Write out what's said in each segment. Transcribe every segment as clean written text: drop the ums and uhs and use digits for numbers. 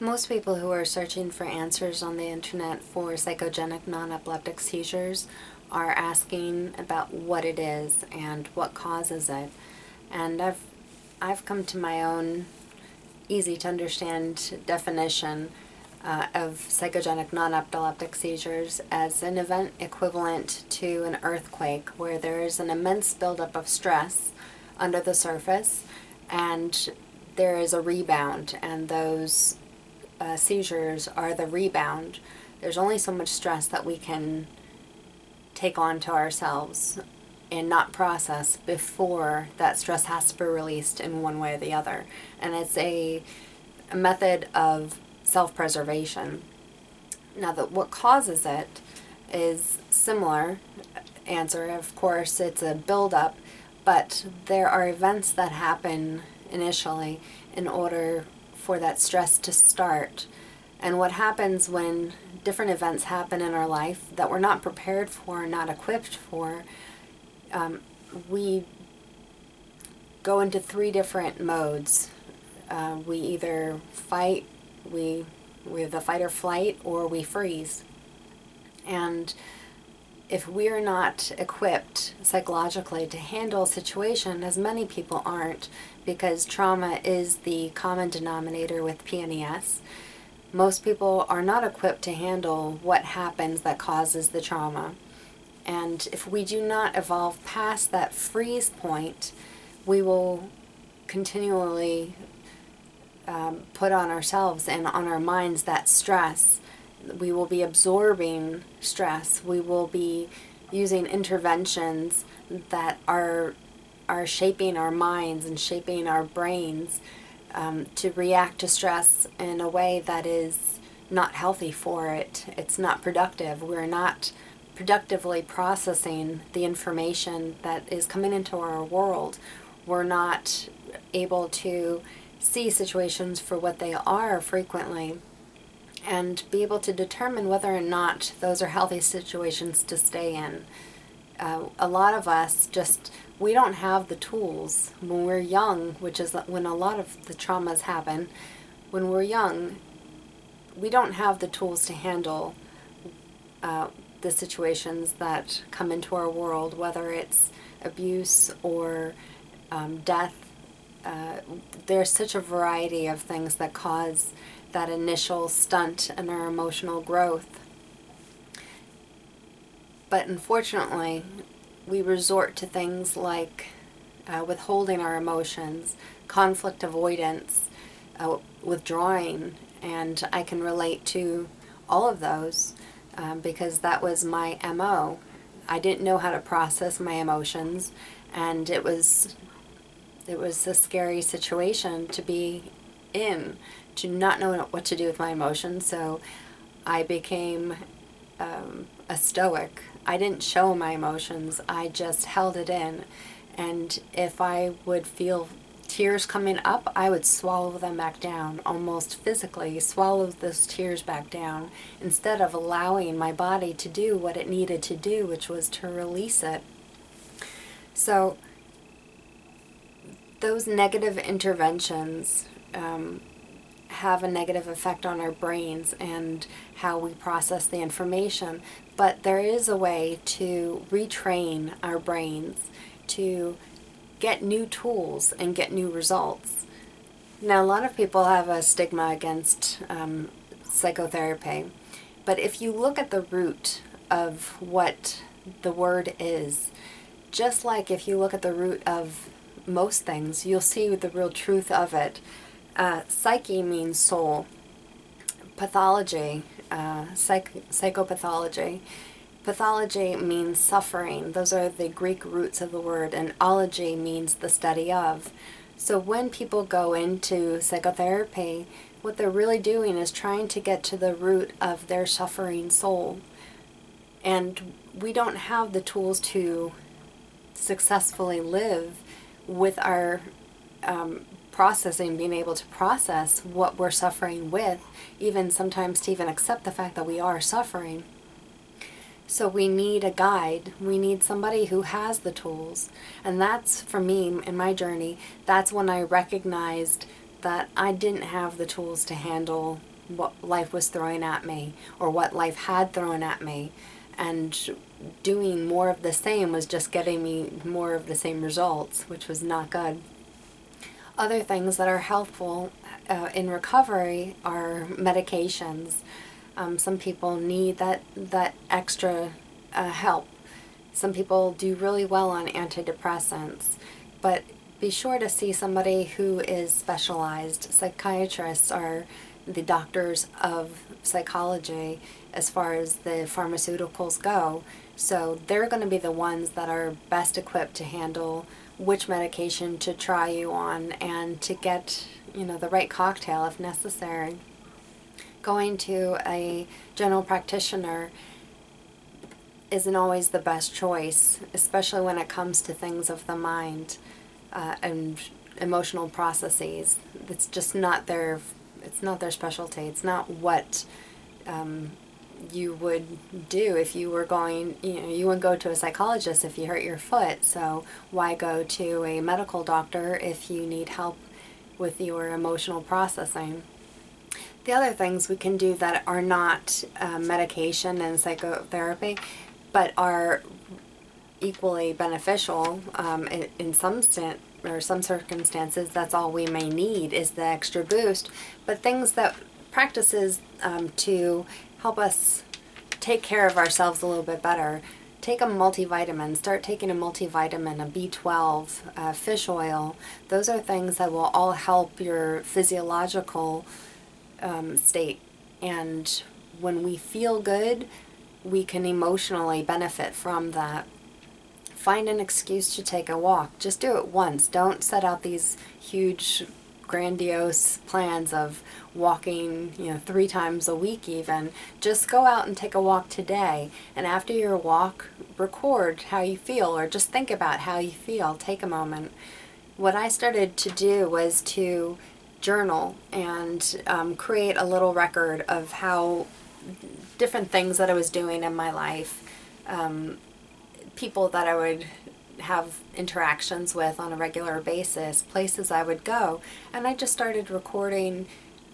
Most people who are searching for answers on the internet for psychogenic non-epileptic seizures are asking about what it is and what causes it. And I've come to my own easy to understand definition of psychogenic non-epileptic seizures as an event equivalent to an earthquake where there is an immense buildup of stress under the surface and there is a rebound, and those seizures are the rebound. There's only so much stress that we can take on to ourselves and not process before that stress has to be released in one way or the other. And it's a method of self-preservation. Now, what causes it is similar answer. Of course, it's a buildup, but there are events that happen initially in order for that stress to start. And what happens when different events happen in our life that we're not prepared for, not equipped for, we go into three different modes. We either fight, we're the fight or flight, or we freeze. And if we're not equipped psychologically to handle a situation, as many people aren't, because trauma is the common denominator with PNES, most people are not equipped to handle what happens that causes the trauma. And if we do not evolve past that freeze point, we will continually put on ourselves and on our minds that stress. We will be absorbing stress. We will be using interventions that are shaping our minds and shaping our brains to react to stress in a way that is not healthy for it. It's not productive. We're not productively processing the information that is coming into our world. We're not able to see situations for what they are frequently and be able to determine whether or not those are healthy situations to stay in. A lot of us we don't have the tools when we're young, which is when a lot of the traumas happen. When we're young, we don't have the tools to handle the situations that come into our world, whether it's abuse or death. There's such a variety of things that cause that initial stunt in our emotional growth. But unfortunately, we resort to things like withholding our emotions, conflict avoidance, withdrawing, and I can relate to all of those. Because that was my MO. I didn't know how to process my emotions, and it was a scary situation to be in, to not know what to do with my emotions, so I became a stoic. I didn't show my emotions, I just held it in, and if I would feel tears coming up, I would swallow them back down, almost physically swallow those tears back down, instead of allowing my body to do what it needed to do, which was to release it. So those negative interventions have a negative effect on our brains and how we process the information, but there is a way to retrain our brains to get new tools and get new results. Now, a lot of people have a stigma against psychotherapy, but if you look at the root of what the word is, just like if you look at the root of most things, you'll see the real truth of it. Psyche means soul. Pathology, psychopathology. Pathology means suffering. Those are the Greek roots of the word, and ology means the study of. So when people go into psychotherapy, what they're really doing is trying to get to the root of their suffering soul. And we don't have the tools to successfully live with our processing, being able to process what we're suffering with, even sometimes to even accept the fact that we are suffering. So we need a guide, we need somebody who has the tools, and that's, for me, in my journey, that's when I recognized that I didn't have the tools to handle what life was throwing at me, or what life had thrown at me, and doing more of the same was just getting me more of the same results, which was not good. Other things that are helpful in recovery are medications. Some people need that extra help. Some people do really well on antidepressants, but be sure to see somebody who is specialized. Psychiatrists are the doctors of psychology as far as the pharmaceuticals go, so they're going to be the ones that are best equipped to handle which medication to try you on and to get, you know, the right cocktail if necessary. Going to a general practitioner isn't always the best choice, especially when it comes to things of the mind and emotional processes. It's just not their, it's not their specialty. It's not what you would do if you were going, you know, you wouldn't go to a psychologist if you hurt your foot, so why go to a medical doctor if you need help with your emotional processing? The other things we can do that are not medication and psychotherapy, but are equally beneficial in some circumstances, that's all we may need is the extra boost. But things that practices to help us take care of ourselves a little bit better. Take a multivitamin. Start taking a multivitamin, a B12, fish oil. Those are things that will all help your physiological state. And when we feel good, we can emotionally benefit from that. Find an excuse to take a walk. Just do it once. Don't set out these huge, grandiose plans of walking, you know, 3 times a week even. Just go out and take a walk today, and after your walk, record how you feel, or just think about how you feel. Take a moment. What I started to do was to journal and create a little record of how different things that I was doing in my life, people that I would have interactions with on a regular basis, places I would go, and I just started recording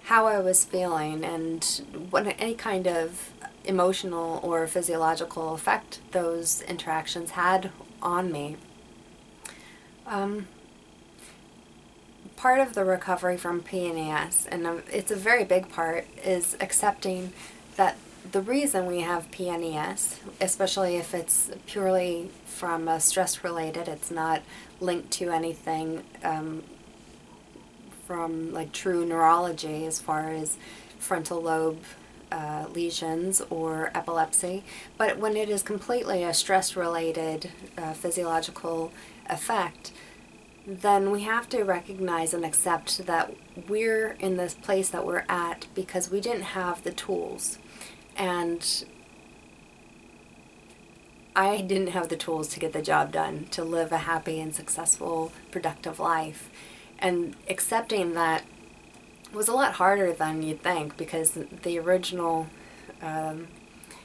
how I was feeling and what any kind of emotional or physiological effect those interactions had on me. Part of the recovery from PNES, and it's a very big part, is accepting that the reason we have PNES, especially if it's purely from stress-related, it's not linked to anything from like true neurology as far as frontal lobe lesions or epilepsy, but when it is completely a stress-related physiological effect, then we have to recognize and accept that we're in this place that we're at because we didn't have the tools. And I didn't have the tools to get the job done, to live a happy and successful, productive life. And accepting that was a lot harder than you'd think, because the original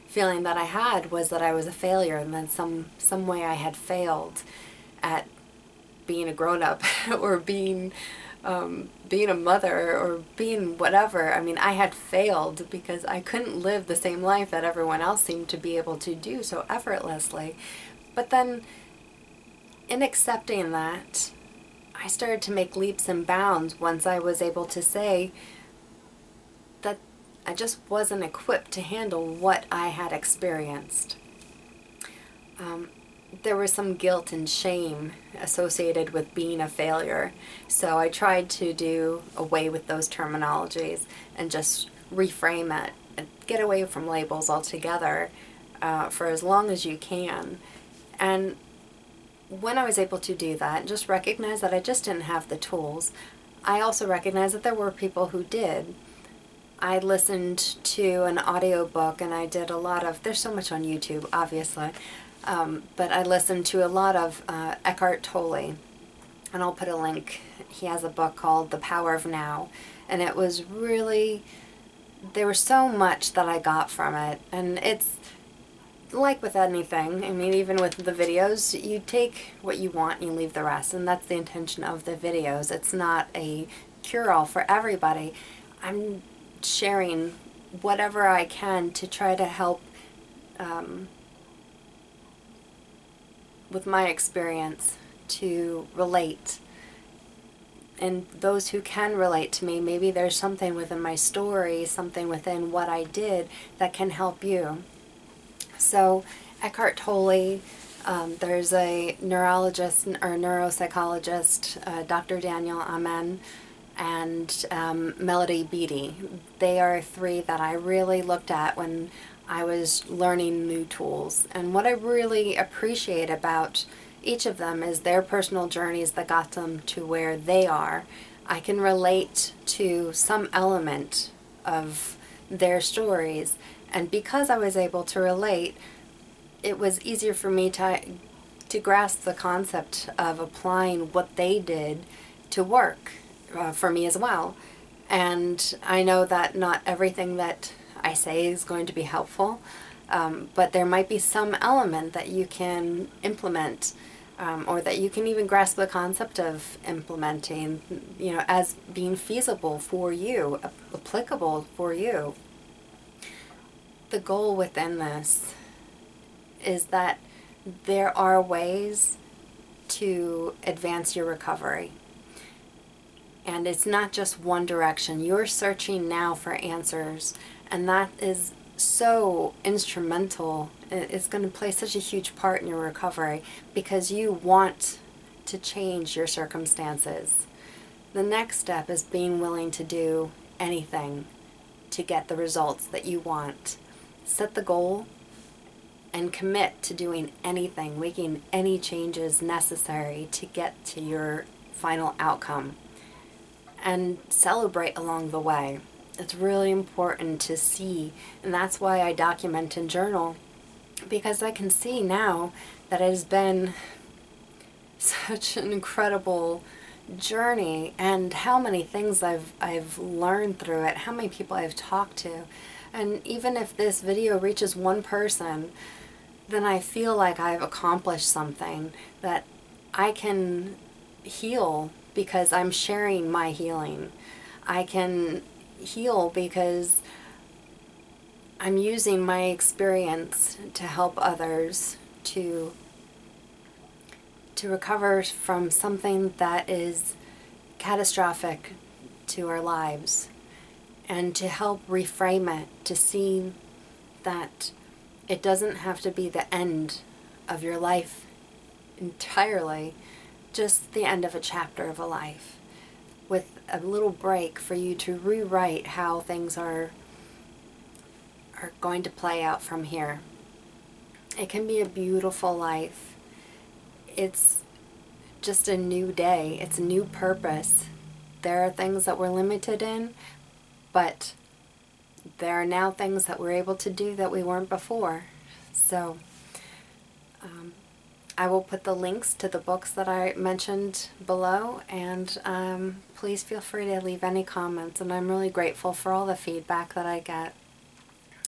feeling that I had was that I was a failure, and then some way I had failed at being a grown-up or being a mother or being whatever. I mean, I had failed because I couldn't live the same life that everyone else seemed to be able to do so effortlessly. But then in accepting that, I started to make leaps and bounds once I was able to say that I just wasn't equipped to handle what I had experienced. There was some guilt and shame associated with being a failure, so I tried to do away with those terminologies and just reframe it and get away from labels altogether for as long as you can. And when I was able to do that, just recognize that I just didn't have the tools, I also recognized that there were people who did. I listened to an audiobook, and I did a lot of, there's so much on YouTube obviously, but I listened to a lot of Eckhart Tolle, and I'll put a link. He has a book called The Power of Now, and it was really, there was so much that I got from it. And it's like with anything, I mean, even with the videos, you take what you want and you leave the rest, and that's the intention of the videos. It's not a cure-all for everybody. I'm sharing whatever I can to try to help with my experience to relate. And those who can relate to me, maybe there's something within my story, something within what I did that can help you. So Eckhart Tolle, there's a neurologist or neuropsychologist, Dr. Daniel Amen, and Melody Beattie. They are three that I really looked at when I was learning new tools. And what I really appreciate about each of them is their personal journeys that got them to where they are. I can relate to some element of their stories, and because I was able to relate, it was easier for me to grasp the concept of applying what they did to work for me as well. And I know that not everything that I say is going to be helpful, but there might be some element that you can implement, or that you can even grasp the concept of implementing, you know, as being feasible for you, applicable for you. The goal within this is that there are ways to advance your recovery. And it's not just one direction. You're searching now for answers, and that is so instrumental. It's going to play such a huge part in your recovery because you want to change your circumstances. The next step is being willing to do anything to get the results that you want. Set the goal and commit to doing anything, making any changes necessary to get to your final outcome, and celebrate along the way. It's really important to see, and that's why I document and journal, because I can see now that it has been such an incredible journey, and how many things I've learned through it, how many people I've talked to. And even if this video reaches one person, then I feel like I've accomplished something, that I can heal because I'm sharing my healing. I can heal because I'm using my experience to help others to recover from something that is catastrophic to our lives, and to help reframe it, to see that it doesn't have to be the end of your life entirely, just the end of a chapter of a life, with a little break for you to rewrite how things are going to play out from here. It can be a beautiful life. It's just a new day. It's a new purpose. There are things that we're limited in, but there are now things that we're able to do that we weren't before. So I will put the links to the books that I mentioned below, and please feel free to leave any comments, and I'm really grateful for all the feedback that I get.